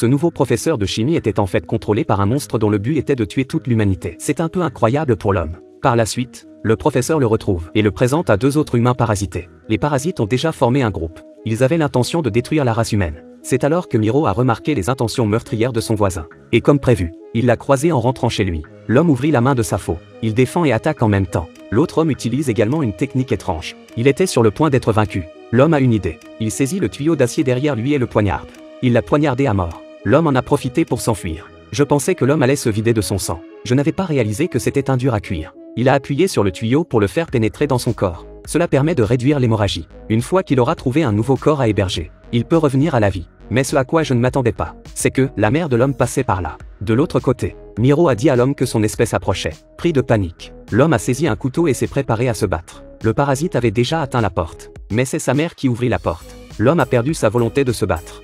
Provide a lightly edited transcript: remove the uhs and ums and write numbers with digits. Ce nouveau professeur de chimie était en fait contrôlé par un monstre dont le but était de tuer toute l'humanité. C'est un peu incroyable pour l'homme. Par la suite, le professeur le retrouve et le présente à deux autres humains parasités. Les parasites ont déjà formé un groupe. Ils avaient l'intention de détruire la race humaine. C'est alors que Miro a remarqué les intentions meurtrières de son voisin. Et comme prévu, il l'a croisé en rentrant chez lui. L'homme ouvrit la main de sa faux. Il défend et attaque en même temps. L'autre homme utilise également une technique étrange. Il était sur le point d'être vaincu. L'homme a une idée. Il saisit le tuyau d'acier derrière lui et le poignarde. Il l'a poignardé à mort. L'homme en a profité pour s'enfuir. Je pensais que l'homme allait se vider de son sang. Je n'avais pas réalisé que c'était un dur à cuire. Il a appuyé sur le tuyau pour le faire pénétrer dans son corps. Cela permet de réduire l'hémorragie. Une fois qu'il aura trouvé un nouveau corps à héberger, il peut revenir à la vie. Mais ce à quoi je ne m'attendais pas, c'est que la mère de l'homme passait par là. De l'autre côté, Miro a dit à l'homme que son espèce approchait. Pris de panique, l'homme a saisi un couteau et s'est préparé à se battre. Le parasite avait déjà atteint la porte. Mais c'est sa mère qui ouvrit la porte. L'homme a perdu sa volonté de se battre.